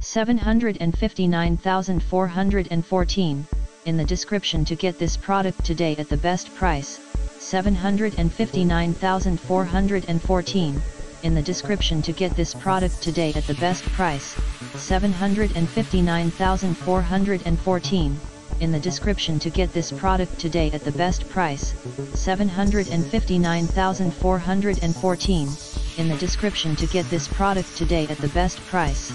759,414, in the description to get this product today at the best price, 759,414, in the description to get this product today at the best price, 759,414, in the description to get this product today at the best price, 759,414, in the description to get this product today at the best price.